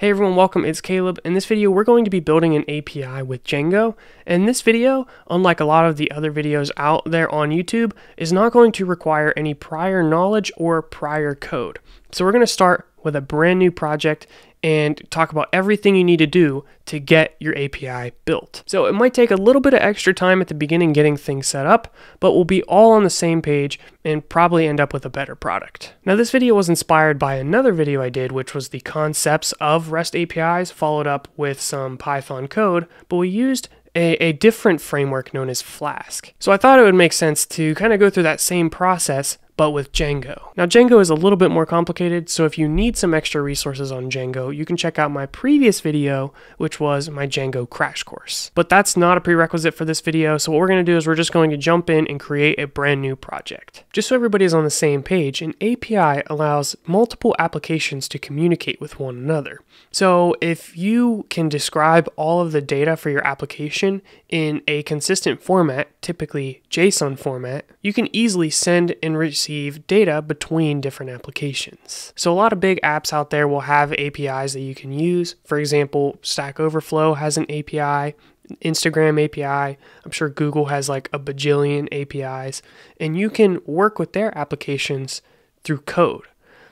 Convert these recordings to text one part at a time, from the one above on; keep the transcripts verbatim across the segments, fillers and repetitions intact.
Hey everyone, welcome, it's Caleb. In this video, we're going to be building an A P I with Django. And this video, unlike a lot of the other videos out there on YouTube, is not going to require any prior knowledge or prior code. So we're gonna start with a brand new project and talk about everything you need to do to get your A P I built. So it might take a little bit of extra time at the beginning getting things set up, but we'll be all on the same page and probably end up with a better product. Now this video was inspired by another video I did, which was the concepts of REST A P Is followed up with some Python code, but we used A, a different framework known as Flask. So I thought it would make sense to kind of go through that same process, but with Django. Now Django is a little bit more complicated, so if you need some extra resources on Django, you can check out my previous video, which was my Django crash course. But that's not a prerequisite for this video, so what we're gonna do is we're just going to jump in and create a brand new project. Just so everybody's on the same page, an A P I allows multiple applications to communicate with one another. So if you can describe all of the data for your application in a consistent format, typically JSON format, you can easily send and receive data between different applications. So a lot of big apps out there will have A P Is that you can use. For example, Stack Overflow has an A P I, Instagram A P I, I'm sure Google has like a bajillion A P Is, and you can work with their applications through code.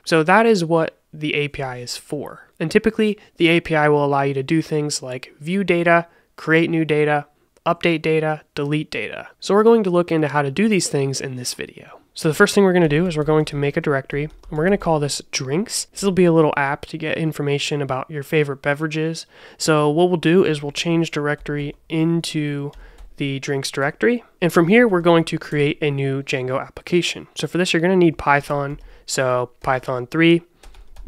So that is what the A P I is for. And typically, the A P I will allow you to do things like view data, create new data, update data, delete data. So we're going to look into how to do these things in this video. So the first thing we're going to do is we're going to make a directory, and we're going to call this drinks. This will be a little app to get information about your favorite beverages. So what we'll do is we'll change directory into the drinks directory. And from here, we're going to create a new Django application. So for this, you're going to need Python. So Python three,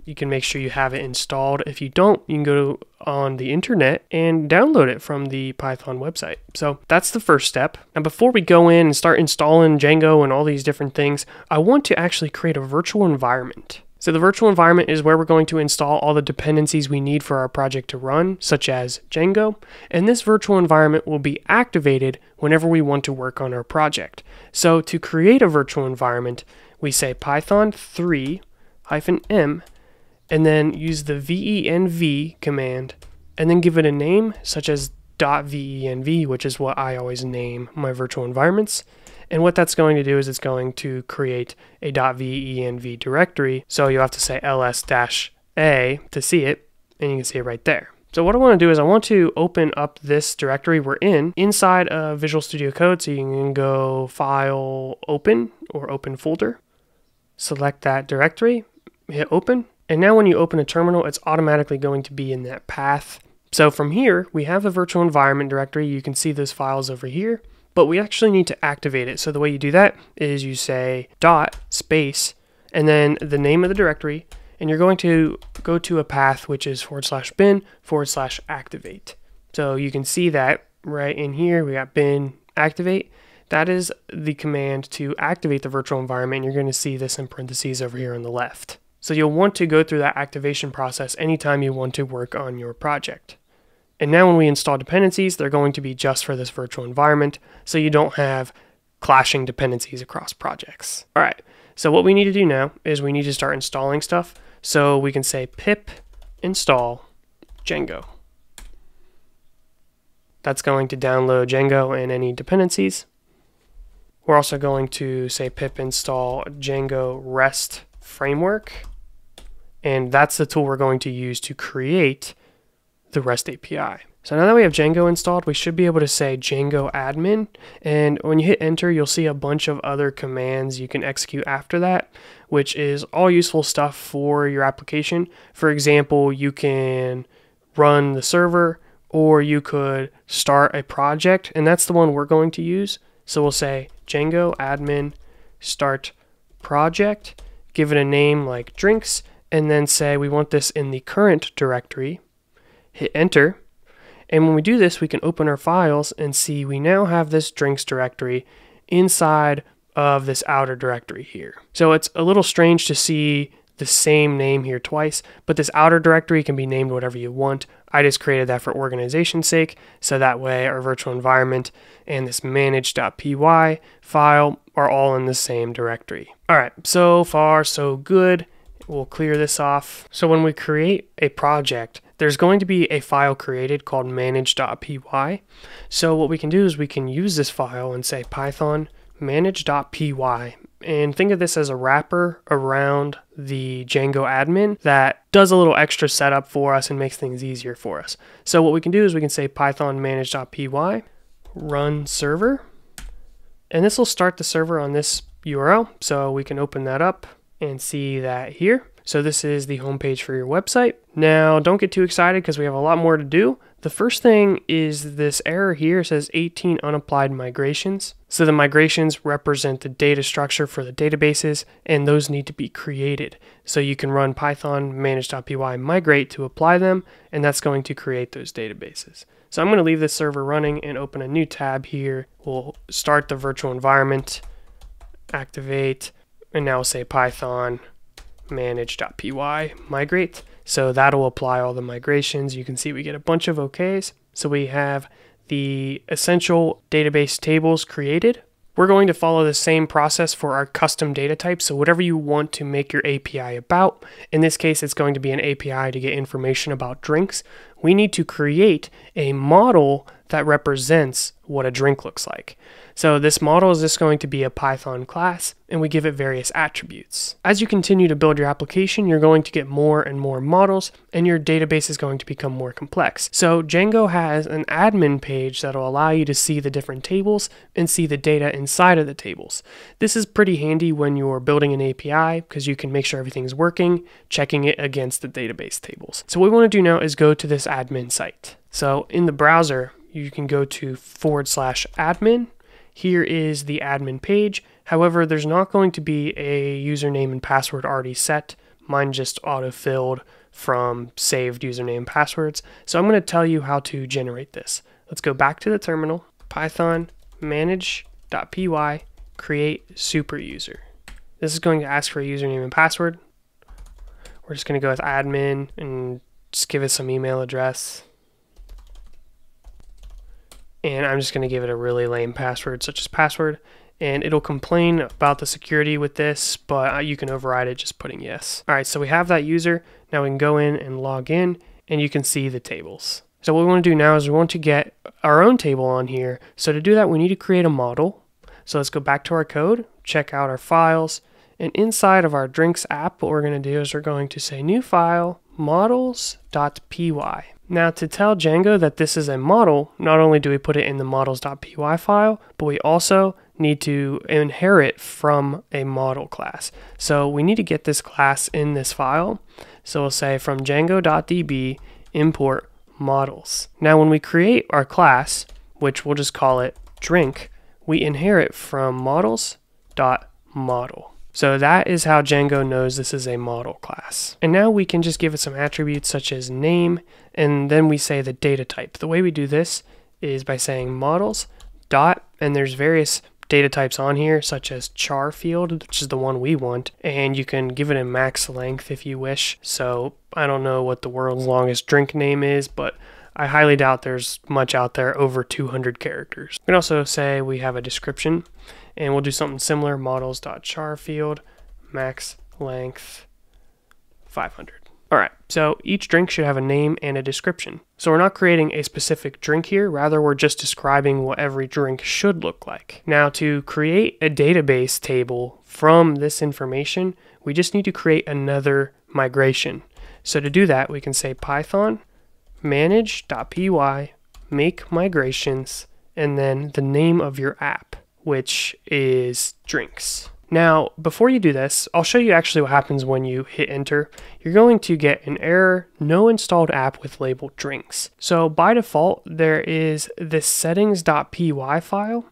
you can make sure you have it installed. If you don't, you can go on the internet and download it from the Python website. So that's the first step. Now, before we go in and start installing Django and all these different things, I want to actually create a virtual environment. So the virtual environment is where we're going to install all the dependencies we need for our project to run, such as Django. And this virtual environment will be activated whenever we want to work on our project. So to create a virtual environment, we say Python three hyphen m, and then use the venv command, and then give it a name such as .venv, which is what I always name my virtual environments. And what that's going to do is it's going to create a .venv directory. So you'll have to say ls-a to see it, and you can see it right there. So what I want to do is I want to open up this directory we're in inside of Visual Studio Code. So you can go File, Open, or Open Folder, select that directory, hit Open. And now when you open a terminal, it's automatically going to be in that path. So from here, we have the virtual environment directory. You can see those files over here, but we actually need to activate it. So the way you do that is you say dot space, and then the name of the directory, and you're going to go to a path, which is forward slash bin, forward slash activate. So you can see that right in here, we got bin activate. That is the command to activate the virtual environment. You're going to see this in parentheses over here on the left. So you'll want to go through that activation process anytime you want to work on your project. And now when we install dependencies, they're going to be just for this virtual environment, so you don't have clashing dependencies across projects. All right, so what we need to do now is we need to start installing stuff. So we can say pip install Django. That's going to download Django and any dependencies. We're also going to say pip install Django REST Framework, and that's the tool we're going to use to create the REST A P I. So now that we have Django installed, we should be able to say Django admin, and when you hit enter, you'll see a bunch of other commands you can execute after that, which is all useful stuff for your application. For example, you can run the server, or you could start a project, and that's the one we're going to use. So we'll say Django admin start project, give it a name like drinks, and then say we want this in the current directory, hit enter. And when we do this, we can open our files and see we now have this drinks directory inside of this outer directory here. So it's a little strange to see the same name here twice, but this outer directory can be named whatever you want. I just created that for organization's sake, so that way our virtual environment and this manage.py file are all in the same directory. All right, so far so good. We'll clear this off. So when we create a project, there's going to be a file created called manage.py. So what we can do is we can use this file and say Python manage.py, and think of this as a wrapper around the Django admin that does a little extra setup for us and makes things easier for us. So what we can do is we can say Python manage.py run server, and this will start the server on this U R L. So we can open that up and see that here. So this is the homepage for your website. Now don't get too excited because we have a lot more to do. The first thing is this error here says eighteen unapplied migrations. So the migrations represent the data structure for the databases, and those need to be created. So you can run Python manage.py migrate to apply them, and that's going to create those databases. So I'm going to leave this server running and open a new tab here. We'll start the virtual environment, activate, and now we'll say Python manage.py migrate. So that'll apply all the migrations. You can see we get a bunch of OKs. So we have the essential database tables created. We're going to follow the same process for our custom data type. So whatever you want to make your A P I about, in this case, it's going to be an A P I to get information about drinks. We need to create a model that represents what a drink looks like. So this model is just going to be a Python class, and we give it various attributes. As you continue to build your application, you're going to get more and more models, and your database is going to become more complex. So Django has an admin page that'll allow you to see the different tables and see the data inside of the tables. This is pretty handy when you're building an A P I because you can make sure everything's working, checking it against the database tables. So what we want to do now is go to this admin site. So in the browser, you can go to forward slash admin. Here is the admin page. However, there's not going to be a username and password already set. Mine just auto-filled from saved username and passwords. So I'm going to tell you how to generate this. Let's go back to the terminal, Python manage.py create superuser. This is going to ask for a username and password. We're just going to go with admin and just give it some email address. And I'm just going to give it a really lame password, such as password. And it'll complain about the security with this, but you can override it just putting yes. All right, so we have that user. Now we can go in and log in, and you can see the tables. So what we want to do now is we want to get our own table on here. So to do that, we need to create a model. So let's go back to our code, check out our files. And inside of our drinks app, what we're going to do is we're going to say new file models.py. Now to tell Django that this is a model, not only do we put it in the models.py file, but we also need to inherit from a model class. So we need to get this class in this file. So we'll say from django.db import models. Now when we create our class, which we'll just call it drink, we inherit from models.model. So that is how Django knows this is a model class. And now we can just give it some attributes such as name, and then we say the data type. The way we do this is by saying models dot, and there's various data types on here such as char field, which is the one we want, and you can give it a max length if you wish. So I don't know what the world's longest drink name is, but I highly doubt there's much out there over two hundred characters. We can also say we have a description, and we'll do something similar, models.char field, max length five hundred. All right, so each drink should have a name and a description. So we're not creating a specific drink here, rather we're just describing what every drink should look like. Now to create a database table from this information, we just need to create another migration. So to do that, we can say Python manage.py make migrations, and then the name of your app, which is drinks. Now, before you do this, I'll show you actually what happens when you hit enter. You're going to get an error, no installed app with label drinks. So by default, there is this settings.py file,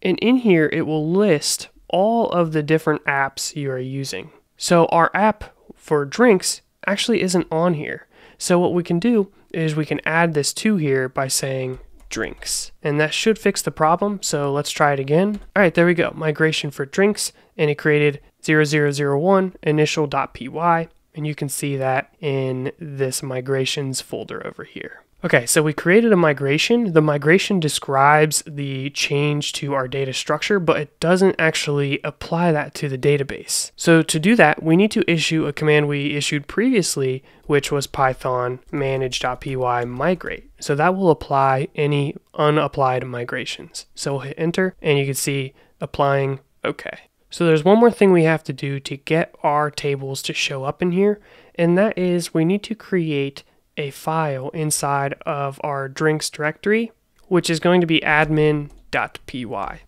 and in here it will list all of the different apps you are using. So our app for drinks actually isn't on here. So what we can do is we can add this to here by saying drinks, and that should fix the problem. So let's try it again. All right, there we go. Migration for drinks, and it created zero zero zero one initial.py, And you can see that in this migrations folder over here. Okay, so we created a migration. The migration describes the change to our data structure, but it doesn't actually apply that to the database. So to do that, we need to issue a command we issued previously, which was python manage.py migrate. So that will apply any unapplied migrations. So we'll hit enter and you can see applying okay. So there's one more thing we have to do to get our tables to show up in here, and that is we need to create a file inside of our drinks directory, which is going to be admin.py.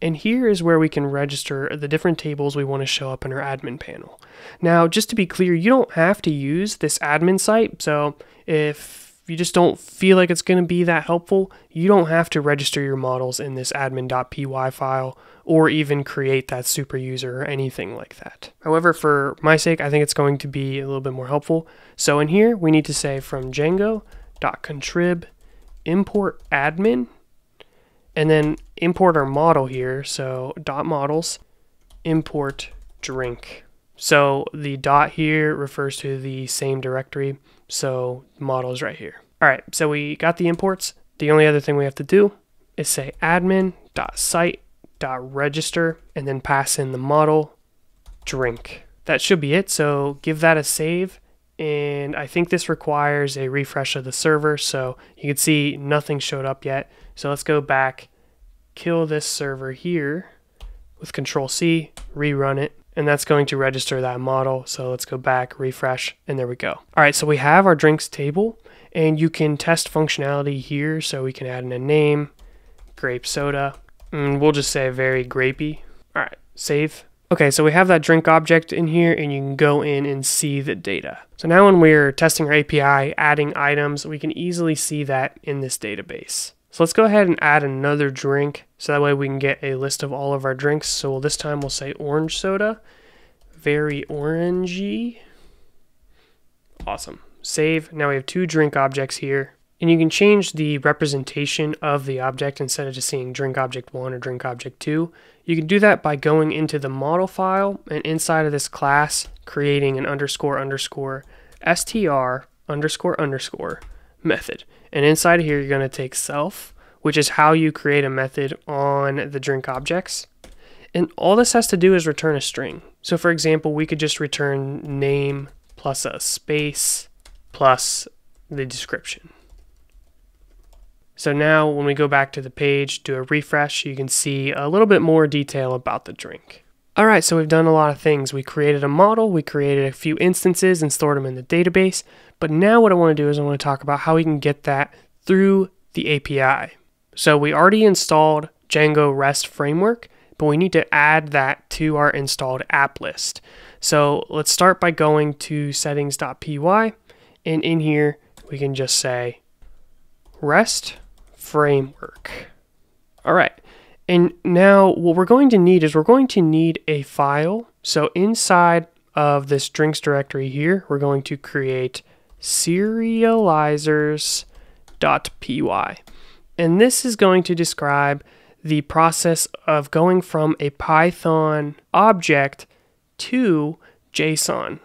And here is where we can register the different tables we want to show up in our admin panel. Now, just to be clear, you don't have to use this admin site. So if you just don't feel like it's going to be that helpful, you don't have to register your models in this admin.py file or even create that super user or anything like that. However, for my sake, I think it's going to be a little bit more helpful. So in here, we need to say from django.contrib import admin, and then import our model here. So dot models, import drink. So the dot here refers to the same directory. So models right here. All right, so we got the imports. The only other thing we have to do is say admin.site dot register and then pass in the model drink. That should be it. So give that a save, and I think this requires a refresh of the server. So you can see nothing showed up yet. So let's go back, kill this server here with control C, rerun it, and that's going to register that model. So let's go back, refresh, and there we go. All right, so we have our drinks table, and you can test functionality here. So we can add in a name, grape soda, and we'll just say very grapey. All right, save. Okay, so we have that drink object in here, and you can go in and see the data. So now when we're testing our A P I, adding items, we can easily see that in this database. So let's go ahead and add another drink. So that way we can get a list of all of our drinks. So this time we'll say orange soda, very orangey. Awesome, save. Now we have two drink objects here. And you can change the representation of the object instead of just seeing drink object one or drink object two. You can do that by going into the model file and inside of this class, creating an underscore underscore str underscore underscore method. And inside of here, you're going to take self, which is how you create a method on the drink objects. And all this has to do is return a string. So for example, we could just return name plus a space plus the description. So now when we go back to the page, do a refresh, you can see a little bit more detail about the drink. All right, so we've done a lot of things. We created a model, we created a few instances and stored them in the database. But now what I want to do is I want to talk about how we can get that through the A P I. So we already installed Django REST Framework, but we need to add that to our installed app list. So let's start by going to settings.py, and in here we can just say REST Framework. All right, and now what we're going to need is we're going to need a file. So inside of this drinks directory here, we're going to create serializers.py, and this is going to describe the process of going from a Python object to JSON.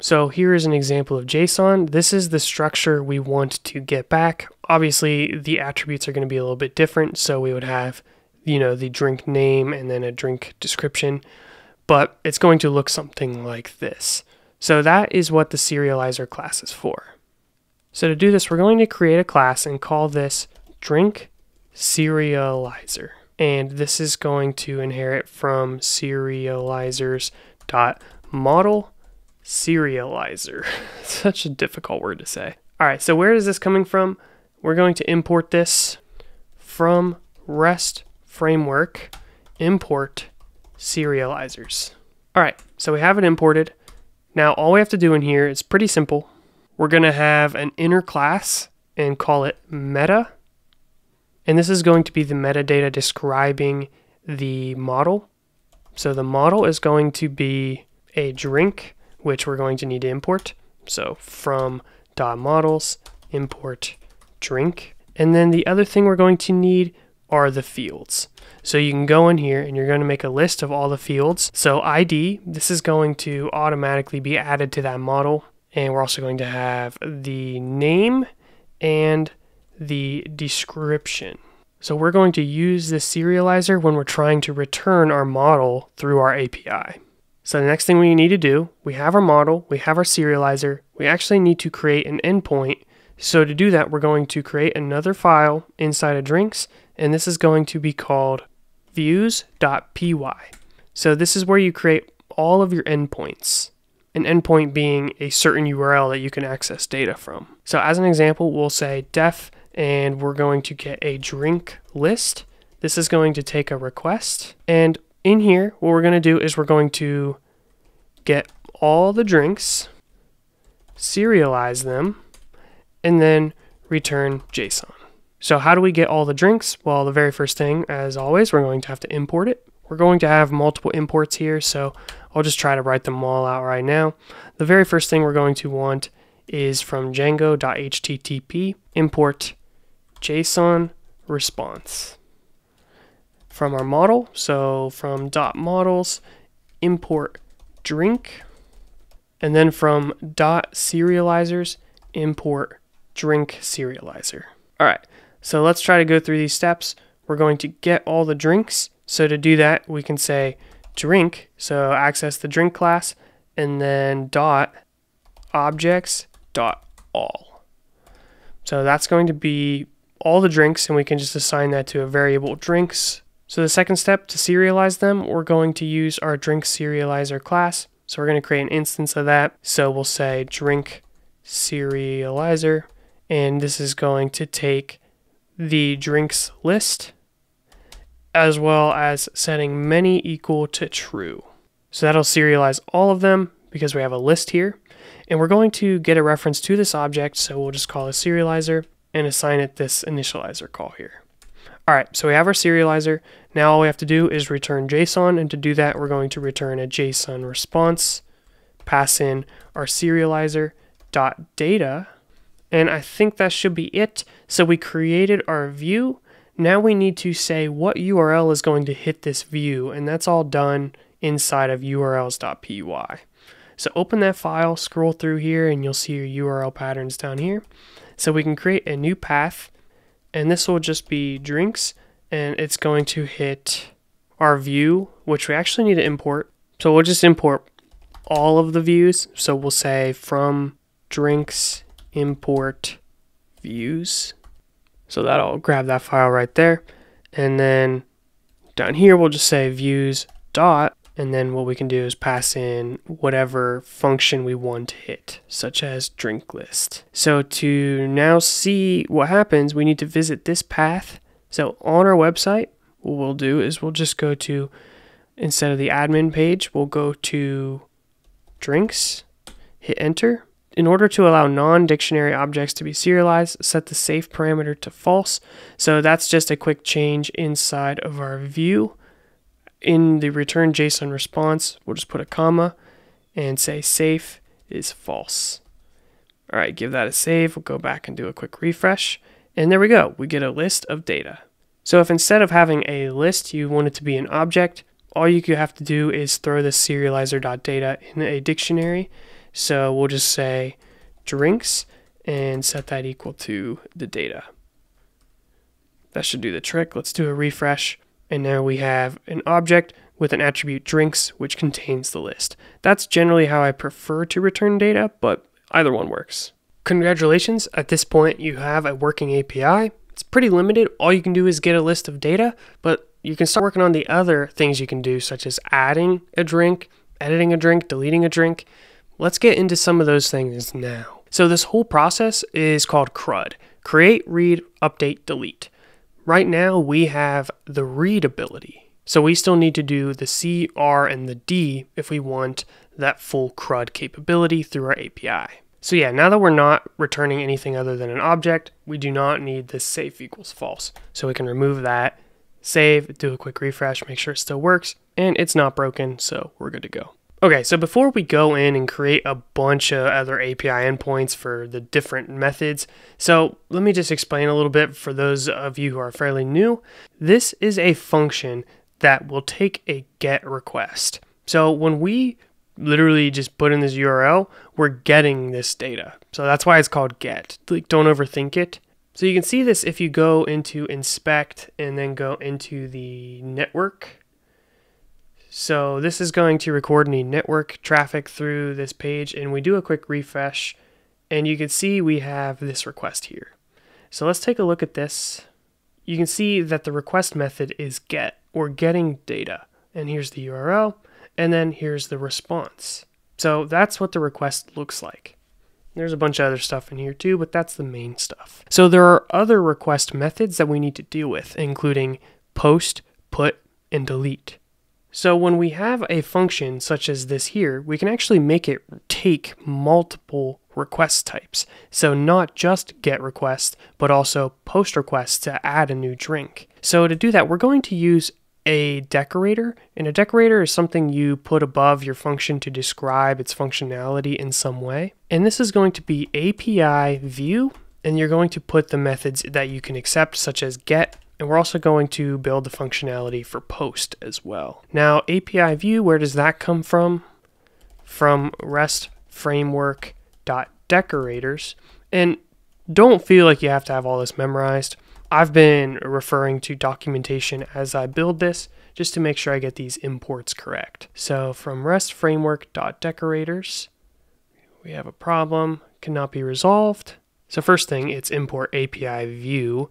So here is an example of JSON. This is the structure we want to get back. Obviously, the attributes are going to be a little bit different. So we would have, you know, the drink name and then a drink description, but it's going to look something like this. So that is what the serializer class is for. So to do this, we're going to create a class and call this drink serializer. And this is going to inherit from serializers.model. Serializer. Such a difficult word to say. All right, so where is this coming from? We're going to import this from REST Framework, import serializers. All right, so we have it imported. Now all we have to do in here is pretty simple. We're going to have an inner class and call it meta. And this is going to be the metadata describing the model. So the model is going to be a drink, which we're going to need to import. So from .models, import drink. And then the other thing we're going to need are the fields. So you can go in here and you're going to make a list of all the fields. So I D, this is going to automatically be added to that model. And we're also going to have the name and the description. So we're going to use this serializer when we're trying to return our model through our A P I. So the next thing we need to do, we have our model, we have our serializer, we actually need to create an endpoint. So to do that, we're going to create another file inside of Drinks, and this is going to be called views dot P Y. So this is where you create all of your endpoints. An endpoint being a certain U R L that you can access data from. So as an example, we'll say def, and we're going to get a drink list. This is going to take a request. And in here, what we're going to do is we're going to get all the drinks, serialize them, and then return JSON. So how do we get all the drinks? Well, the very first thing, as always, we're going to have to import it. We're going to have multiple imports here, so I'll just try to write them all out right now. The very first thing we're going to want is from Django.H T T P import JSON response from our model. So from dot models import drink, and then from dot serializers import drink serializer. All right, so let's try to go through these steps. We're going to get all the drinks. So to do that, we can say drink, so access the drink class, and then dot objects dot all. So that's going to be all the drinks, and we can just assign that to a variable drinks. So the second step, to serialize them, we're going to use our drink serializer class. So we're going to create an instance of that. So we'll say drink serializer, and this is going to take the drinks list, as well as setting many equal to true. So that'll serialize all of them because we have a list here. And we're going to get a reference to this object, so we'll just call a serializer and assign it this initializer call here. All right, so we have our serializer. Now all we have to do is return JSON, and to do that, we're going to return a JSON response, pass in our serializer.data, and I think that should be it. So we created our view. Now we need to say what U R L is going to hit this view, and that's all done inside of urls.py. So open that file, scroll through here, and you'll see your U R L patterns down here. So we can create a new path, and this will just be drinks, and it's going to hit our view, which we actually need to import. So we'll just import all of the views. So we'll say from drinks import views. So that'll grab that file right there. And then down here, we'll just say views dot, and then what we can do is pass in whatever function we want to hit, such as drink list. So to now see what happens, we need to visit this path. So on our website, what we'll do is we'll just go to, instead of the admin page, we'll go to drinks, hit enter. In order to allow non-dictionary objects to be serialized, set the safe parameter to false. So that's just a quick change inside of our view. In the return JSON response, we'll just put a comma and say safe is false. All right, give that a save. We'll go back and do a quick refresh. And there we go. We get a list of data. So if instead of having a list, you want it to be an object, all you have to do is throw the serializer.data in a dictionary. So we'll just say drinks and set that equal to the data. That should do the trick. Let's do a refresh. And now we have an object with an attribute drinks, which contains the list. That's generally how I prefer to return data, but either one works. Congratulations. At this point, you have a working A P I. It's pretty limited. All you can do is get a list of data, but you can start working on the other things you can do, such as adding a drink, editing a drink, deleting a drink. Let's get into some of those things now. So this whole process is called CRUD. Create, read, update, delete. Right now we have the read ability. So we still need to do the C, R, and the D if we want that full CRUD capability through our A P I. So yeah, now that we're not returning anything other than an object, we do not need this safe equals false. So we can remove that, save, do a quick refresh, make sure it still works, and it's not broken, so we're good to go. Okay, so before we go in and create a bunch of other A P I endpoints for the different methods, so let me just explain a little bit for those of you who are fairly new. This is a function that will take a GET request. So when we literally just put in this U R L, we're getting this data. So that's why it's called GET. Like, don't overthink it. So you can see this if you go into inspect and then go into the network. So this is going to record any network traffic through this page, and we do a quick refresh and you can see we have this request here. So let's take a look at this. You can see that the request method is get, or getting data, and here's the U R L, and then here's the response. So that's what the request looks like. There's a bunch of other stuff in here too, but that's the main stuff. So there are other request methods that we need to deal with, including post, put, and delete. So when we have a function such as this here, we can actually make it take multiple request types. So not just get requests, but also post requests to add a new drink. So to do that, we're going to use a decorator. And a decorator is something you put above your function to describe its functionality in some way. And this is going to be A P I view, and you're going to put the methods that you can accept, such as get. And we're also going to build the functionality for post as well. Now, A P I view, where does that come from? From REST framework.decorators. And don't feel like you have to have all this memorized. I've been referring to documentation as I build this, just to make sure I get these imports correct. So from REST framework.decorators, we have a problem, cannot be resolved. So first thing, it's import A P I view.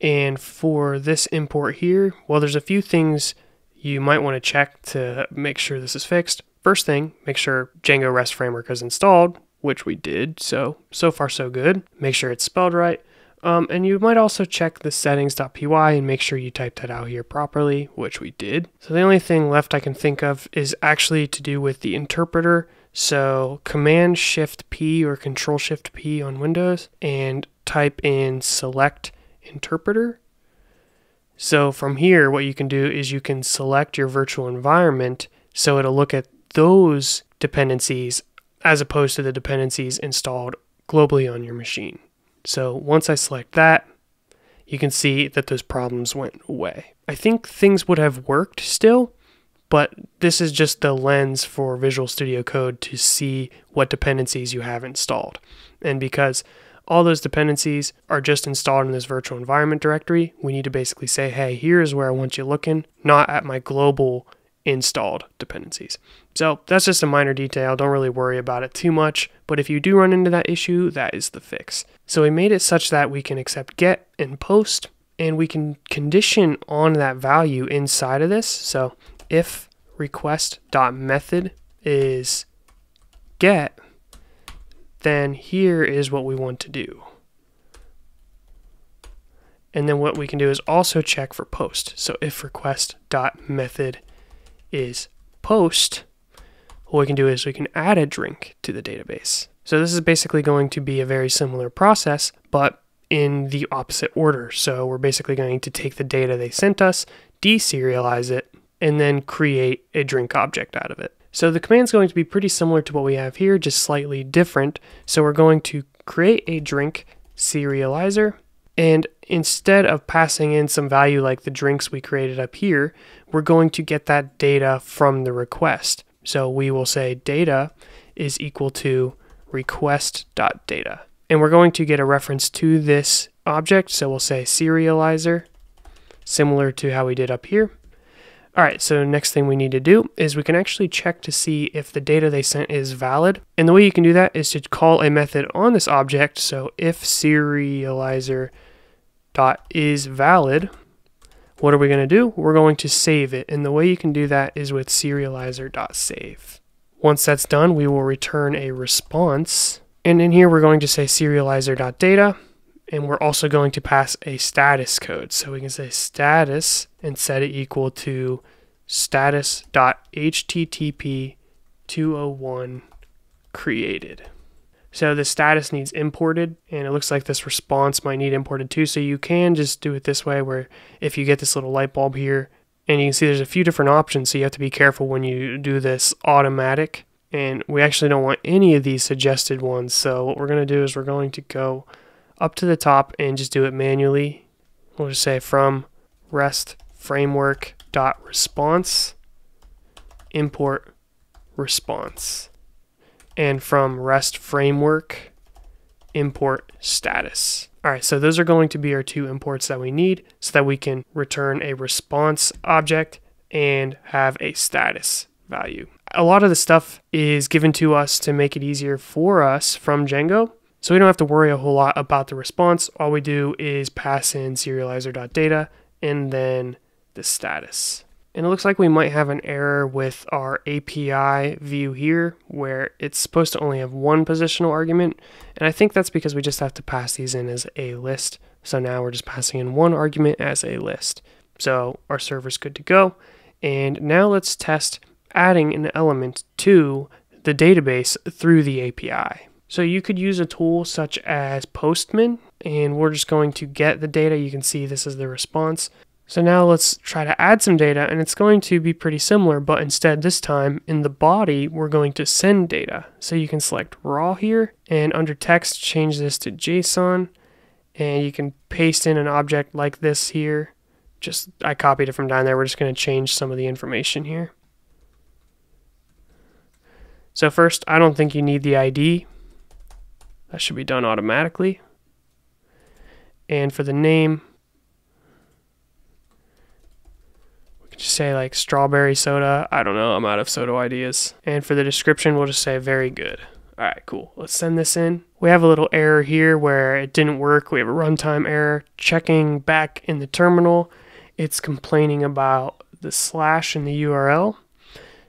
And for this import here, well, there's a few things you might want to check to make sure this is fixed. First thing, make sure Django REST Framework is installed, which we did, so, so far so good. Make sure it's spelled right. Um, and you might also check the settings.py and make sure you typed that out here properly, which we did. So the only thing left I can think of is actually to do with the interpreter. So Command-Shift-P or Control-Shift-P on Windows, and type in select interpreter. So from here, what you can do is you can select your virtual environment, so it'll look at those dependencies as opposed to the dependencies installed globally on your machine. So once I select that, you can see that those problems went away. I think things would have worked still, but this is just the lens for Visual Studio Code to see what dependencies you have installed. And because all those dependencies are just installed in this virtual environment directory, we need to basically say, hey, here's where I want you looking, not at my global installed dependencies. So that's just a minor detail. Don't really worry about it too much. But if you do run into that issue, that is the fix. So we made it such that we can accept get and post, and we can condition on that value inside of this. So if request.method is get, then here is what we want to do. And then what we can do is also check for post. So if request.method is post, what we can do is we can add a drink to the database. So this is basically going to be a very similar process, but in the opposite order. So we're basically going to take the data they sent us, deserialize it, and then create a drink object out of it. So the command's going to be pretty similar to what we have here, just slightly different. So we're going to create a drink serializer, and instead of passing in some value like the drinks we created up here, we're going to get that data from the request. So we will say data is equal to request.data. And we're going to get a reference to this object, so we'll say serializer, similar to how we did up here. All right, so next thing we need to do is we can actually check to see if the data they sent is valid. And the way you can do that is to call a method on this object. So if serializer.isValid, what are we going to do? We're going to save it. And the way you can do that is with serializer.save. Once that's done, we will return a response. And in here, we're going to say serializer.data. And we're also going to pass a status code. So we can say status and set it equal to status.http two oh one created. So the status needs imported, and it looks like this response might need imported too. So you can just do it this way, where if you get this little light bulb here, And you can see there's a few different options, so you have to be careful when you do this automatic. And we actually don't want any of these suggested ones. So what we're going to do is we're going to go up to the top and just do it manually. We'll just say from REST framework dot response import response, and from REST framework import status. All right, so those are going to be our two imports that we need so that we can return a response object and have a status value. A lot of the stuff is given to us to make it easier for us from Django, so we don't have to worry a whole lot about the response. All we do is pass in serializer.data and then the status. And it looks like we might have an error with our A P I view here, where it's supposed to only have one positional argument. And I think that's because we just have to pass these in as a list. So now we're just passing in one argument as a list. So our server's good to go. And now let's test adding an element to the database through the A P I. So you could use a tool such as Postman, and we're just going to get the data. You can see this is the response. So now let's try to add some data, and it's going to be pretty similar, but instead this time in the body, we're going to send data. So you can select raw here, and under text, change this to JSON, and you can paste in an object like this here. Just, I copied it from down there. We're just going to change some of the information here. So first, I don't think you need the I D. That should be done automatically. And for the name, we could just say like strawberry soda. I don't know, I'm out of soda ideas. And for the description, we'll just say very good. All right, cool, let's send this in. We have a little error here where it didn't work. We have a runtime error. Checking back in the terminal, it's complaining about the slash in the U R L.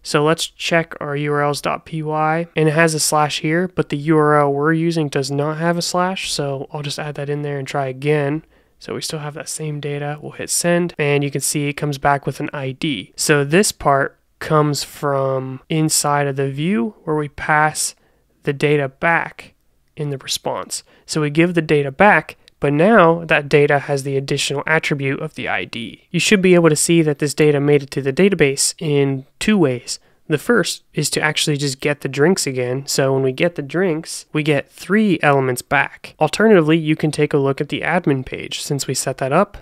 So let's check our urls.py, and it has a slash here, but the U R L we're using does not have a slash, so I'll just add that in there and try again. So we still have that same data. We'll hit send, and you can see it comes back with an I D. So this part comes from inside of the view where we pass the data back in the response. So we give the data back, but now that data has the additional attribute of the I D. You should be able to see that this data made it to the database in two ways. The first is to actually just get the drinks again. So when we get the drinks, we get three elements back. Alternatively, you can take a look at the admin page. Since we set that up,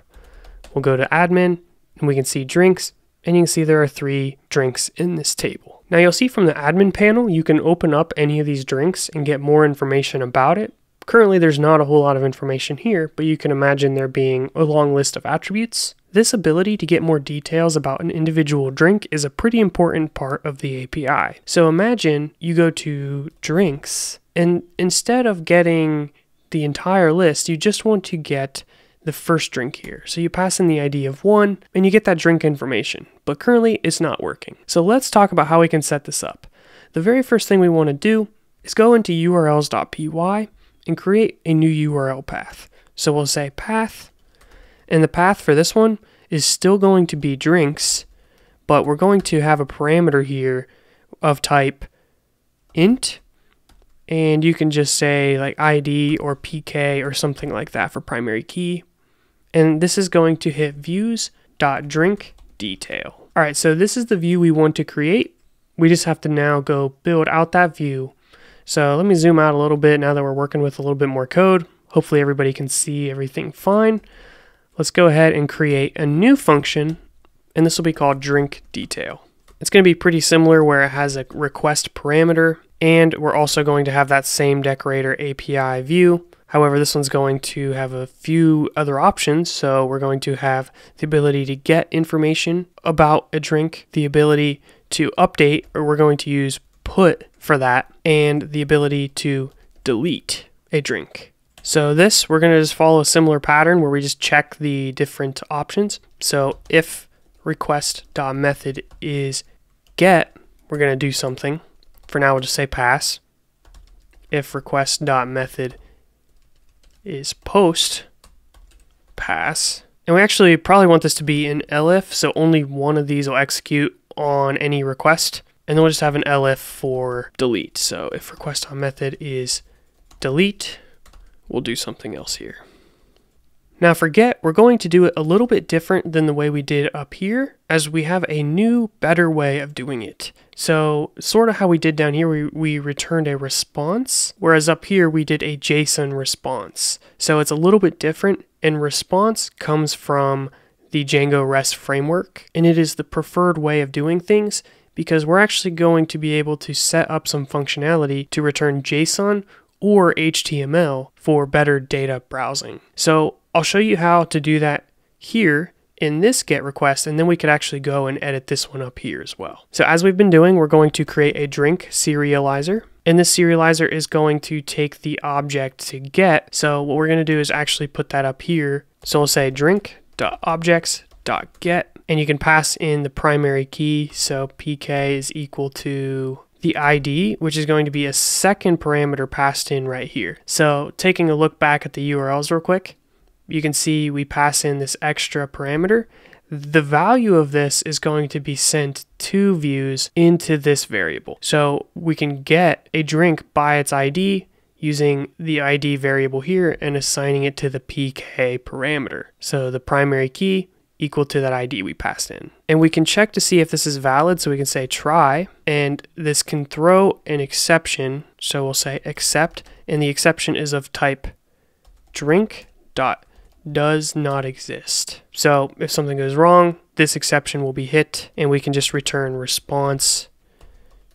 we'll go to admin and we can see drinks, and you can see there are three drinks in this table. Now you'll see from the admin panel, you can open up any of these drinks and get more information about it. Currently, there's not a whole lot of information here, but you can imagine there being a long list of attributes. This ability to get more details about an individual drink is a pretty important part of the A P I. So imagine you go to drinks, and instead of getting the entire list, you just want to get the first drink here. So you pass in the I D of one, and you get that drink information, but currently it's not working. So let's talk about how we can set this up. The very first thing we want to do is go into urls.py, and create a new U R L path. So we'll say path, and the path for this one is still going to be drinks, but we're going to have a parameter here of type int, and you can just say like I D or P K or something like that for primary key. And this is going to hit views.drinkDetail. All right, so this is the view we want to create. We just have to now go build out that view. So let me zoom out a little bit now that we're working with a little bit more code. Hopefully everybody can see everything fine. Let's go ahead and create a new function, and this will be called drink detail. It's going to be pretty similar where it has a request parameter, and we're also going to have that same decorator A P I view. However, this one's going to have a few other options. So we're going to have the ability to get information about a drink, the ability to update, or we're going to use put for that, and the ability to delete a drink. So this, we're gonna just follow a similar pattern where we just check the different options. So if request.method is get, we're gonna do something. For now, we'll just say pass. If request.method is post, pass. And we actually probably want this to be an elif, so only one of these will execute on any request. And then we'll just have an elif for delete. So if request on method is delete, we'll do something else here. Now for get, we're going to do it a little bit different than the way we did up here, as we have a new, better way of doing it. So sort of how we did down here, we, we returned a response, whereas up here we did a JSON response. So it's a little bit different, and response comes from the Django REST framework, and it is the preferred way of doing things because we're actually going to be able to set up some functionality to return JSON or H T M L for better data browsing. So I'll show you how to do that here in this GET request, and then we could actually go and edit this one up here as well. So as we've been doing, we're going to create a drink serializer, and this serializer is going to take the object to GET. So what we're going to do is actually put that up here. So we'll say drink.objects.get, and you can pass in the primary key. So P K is equal to the I D, which is going to be a second parameter passed in right here. So taking a look back at the U R Ls real quick, you can see we pass in this extra parameter. The value of this is going to be sent to views into this variable. So we can get a drink by its I D using the I D variable here and assigning it to the P K parameter. So the primary key equal to that I D we passed in. And we can check to see if this is valid. So we can say try, and this can throw an exception. So we'll say except, and the exception is of type drink dot does not exist. So if something goes wrong, this exception will be hit, and we can just return response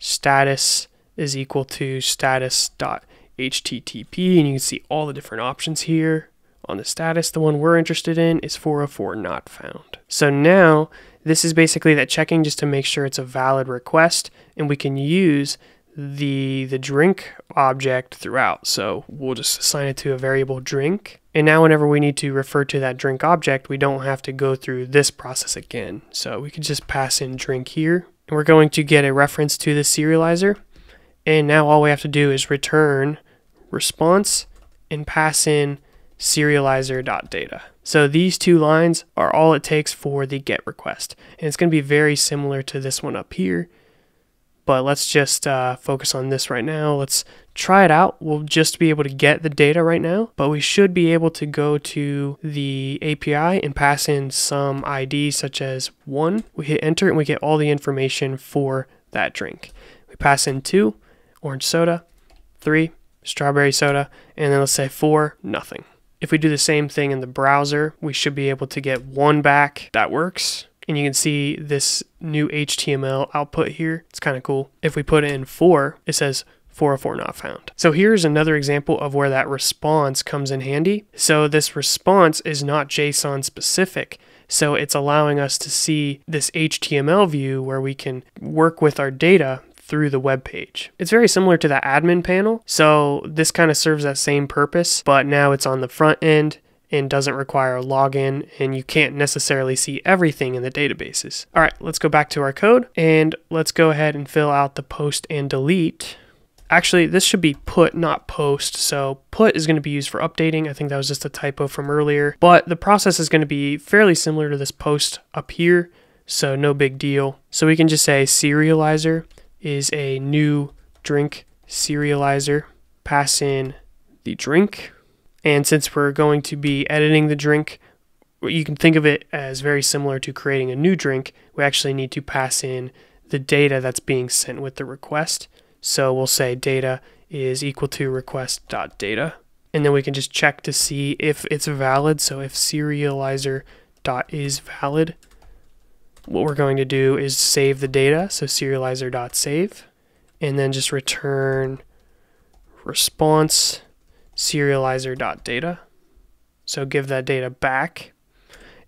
status is equal to status dot H T T P, and you can see all the different options here on the status. The one we're interested in is four oh four not found. So now this is basically that checking just to make sure it's a valid request, and we can use the the drink object throughout. So we'll just assign it to a variable drink, and now whenever we need to refer to that drink object, we don't have to go through this process again. So we can just pass in drink here, and we're going to get a reference to the serializer, and now all we have to do is return response and pass in serializer.data. So these two lines are all it takes for the GET request, and it's going to be very similar to this one up here, but let's just uh, focus on this right now. Let's try it out. We'll just be able to get the data right now, but we should be able to go to the A P I and pass in some I D such as one. We hit enter and we get all the information for that drink. We pass in two, orange soda, three, strawberry soda, and then let's say four, nothing. If we do the same thing in the browser, we should be able to get one back. That works. And you can see this new H T M L output here. It's kind of cool. If we put in four, it says four oh four not found. So here's another example of where that response comes in handy. So this response is not JSON specific. So it's allowing us to see this H T M L view where we can work with our data through the web page. It's very similar to the admin panel, so this kind of serves that same purpose, but now it's on the front end and doesn't require a login, and you can't necessarily see everything in the databases. All right, let's go back to our code, and let's go ahead and fill out the post and delete. Actually, this should be put, not post. So put is going to be used for updating. I think that was just a typo from earlier, but the process is going to be fairly similar to this post up here, so no big deal. So we can just say serializer is a new drink serializer, pass in the drink. And since we're going to be editing the drink, you can think of it as very similar to creating a new drink. We actually need to pass in the data that's being sent with the request. So we'll say data is equal to request.data. And then we can just check to see if it's valid. So if serializer.is valid, what we're going to do is save the data, so serializer.save, and then just return response serializer.data. So give that data back.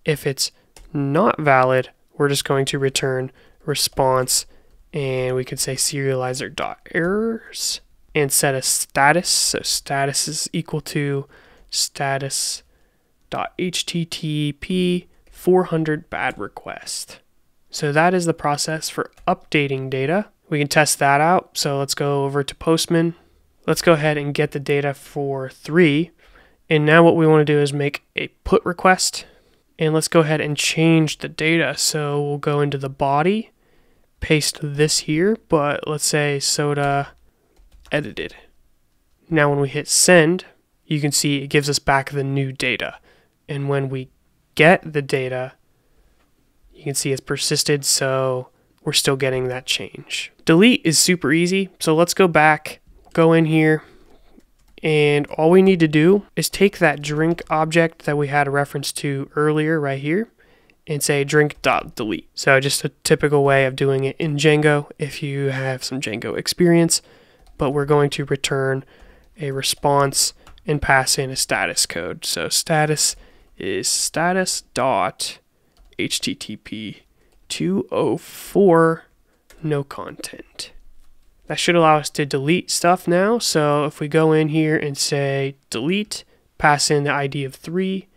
If it's not valid, we're just going to return response, and we could say serializer.errors, and set a status, so status is equal to status.http four hundred bad request. So that is the process for updating data. We can test that out. So let's go over to Postman. Let's go ahead and get the data for three. And now what we want to do is make a put request. And let's go ahead and change the data. So we'll go into the body, paste this here, but let's say soda edited. Now when we hit send, you can see it gives us back the new data. and when we get the data, you can see it's persisted, so we're still getting that change. Delete is super easy, so let's go back, go in here, and all we need to do is take that drink object that we had a reference to earlier right here and say drink.delete. So just a typical way of doing it in Django if you have some Django experience, but we're going to return a response and pass in a status code. So status is status dot H T T P two oh four no content. That should allow us to delete stuff now. So if we go in here and say delete, pass in the I D of three,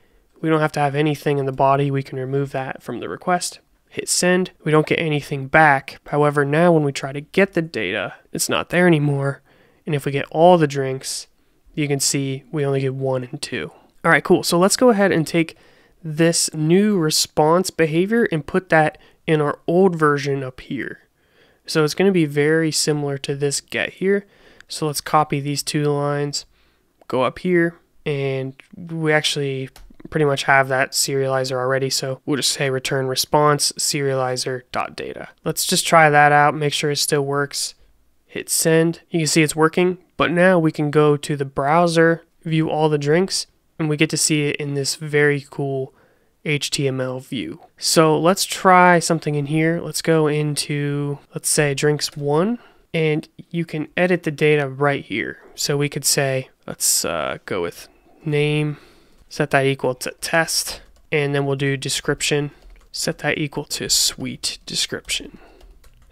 we don't have to have anything in the body. We can remove that from the request. Hit send. We don't get anything back. However, now when we try to get the data, it's not there anymore. And if we get all the drinks, you can see we only get one and two. All right, cool. So let's go ahead and take this new response behavior and put that in our old version up here. So it's going to be very similar to this get here. So let's copy these two lines, go up here, and we actually pretty much have that serializer already. So we'll just say return response serializer.data. Let's just try that out, make sure it still works. Hit send. You can see it's working, but now we can go to the browser, view all the drinks, and we get to see it in this very cool H T M L view. So let's try something in here. Let's go into, let's say drinks one, and you can edit the data right here. So we could say, let's uh, go with name, set that equal to test, and then we'll do description, set that equal to sweet description,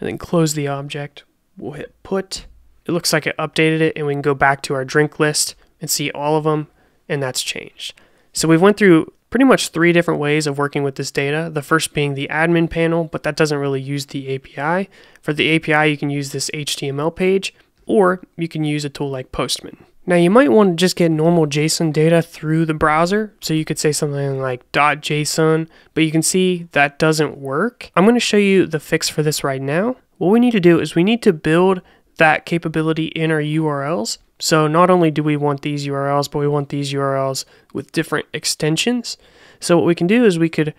and then close the object. We'll hit put. It looks like it updated it, and we can go back to our drink list and see all of them, and that's changed. So we went through pretty much three different ways of working with this data. The first being the admin panel, but that doesn't really use the A P I. For the A P I, you can use this H T M L page, or you can use a tool like Postman. Now you might want to just get normal JSON data through the browser. So you could say something like .json, but you can see that doesn't work. I'm going to show you the fix for this right now. What we need to do is we need to build that capability in our U R Ls. So not only do we want these U R Ls, but we want these U R Ls with different extensions. So what we can do is we could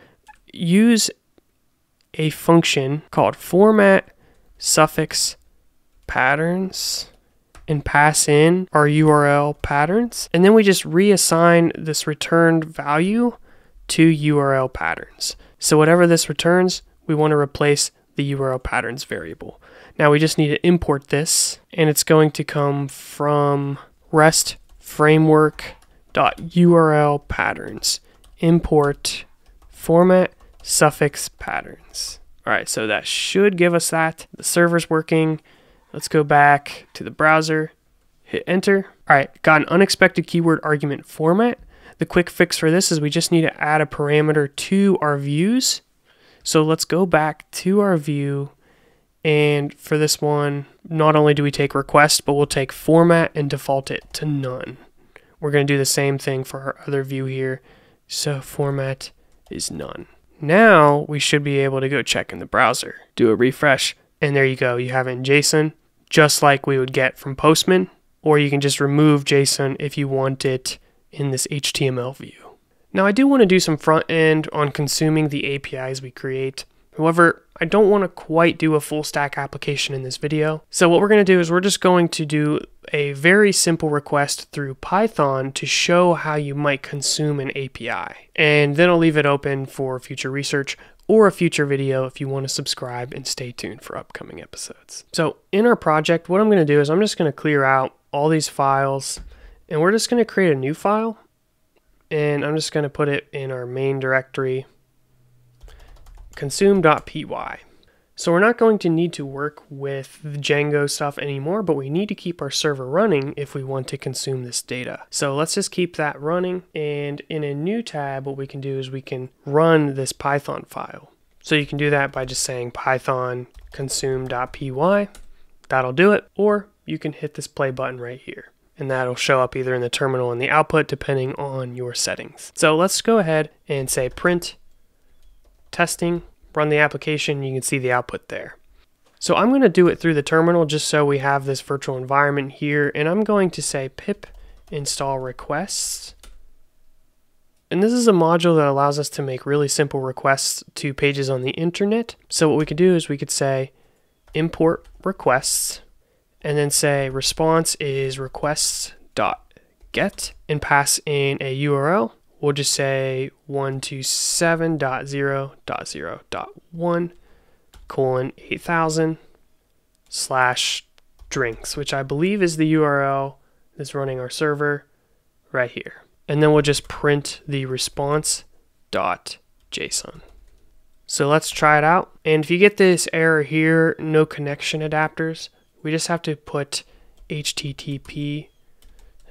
use a function called format suffix patterns and pass in our U R L patterns. And then we just reassign this returned value to U R L patterns. So whatever this returns, we want to replace the U R L patterns variable. Now we just need to import this, and it's going to come from REST framework.url patterns, import format suffix patterns. All right, so that should give us that. The server's working. Let's go back to the browser, hit enter. All right, got an unexpected keyword argument format. The quick fix for this is we just need to add a parameter to our views. So let's go back to our view, and for this one, not only do we take request, but we'll take format and default it to none. We're going to do the same thing for our other view here. So format is none. Now we should be able to go check in the browser, do a refresh, and there you go. You have it in JSON, just like we would get from Postman, or you can just remove JSON if you want it in this H T M L view. Now I do want to do some front end on consuming the A P Is we create. However, I don't want to quite do a full stack application in this video. So what we're going to do is we're just going to do a very simple request through Python to show how you might consume an A P I. And then I'll leave it open for future research or a future video if you want to subscribe and stay tuned for upcoming episodes. So in our project, what I'm going to do is I'm just going to clear out all these files, and we're just going to create a new file. And I'm just going to put it in our main directory, consume.py. So we're not going to need to work with the Django stuff anymore, but we need to keep our server running if we want to consume this data. So let's just keep that running. And in a new tab, what we can do is we can run this Python file. So you can do that by just saying Python consume.py. That'll do it. Or you can hit this play button right here, and that'll show up either in the terminal and the output depending on your settings. So let's go ahead and say print testing, run the application, you can see the output there. So I'm gonna do it through the terminal just so we have this virtual environment here, and I'm going to say pip install requests, And this is a module that allows us to make really simple requests to pages on the internet. So what we could do is we could say import requests and then say response is requests.get and pass in a U R L. We'll just say one two seven dot zero dot zero dot one colon eight thousand slash drinks, which I believe is the U R L that's running our server right here. And then we'll just print the response.json. So let's try it out. And if you get this error here, no connection adapters, we just have to put H T T P.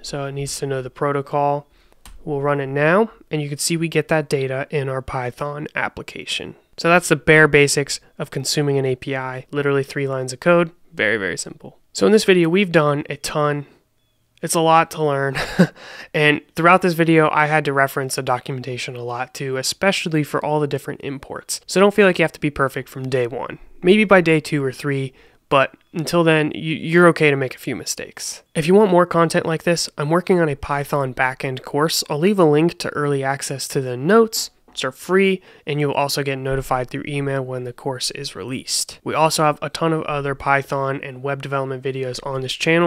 So it needs to know the protocol. We'll run it now, and you can see we get that data in our Python application. So that's the bare basics of consuming an A P I, literally three lines of code, very, very simple. So in this video, we've done a ton. It's a lot to learn. And throughout this video, I had to reference the documentation a lot too, especially for all the different imports. So don't feel like you have to be perfect from day one, maybe by day two or three, but until then, you're okay to make a few mistakes. If you want more content like this, I'm working on a Python backend course. I'll leave a link to early access to the notes. Are free, and you'll also get notified through email when the course is released. We also have a ton of other Python and web development videos on this channel.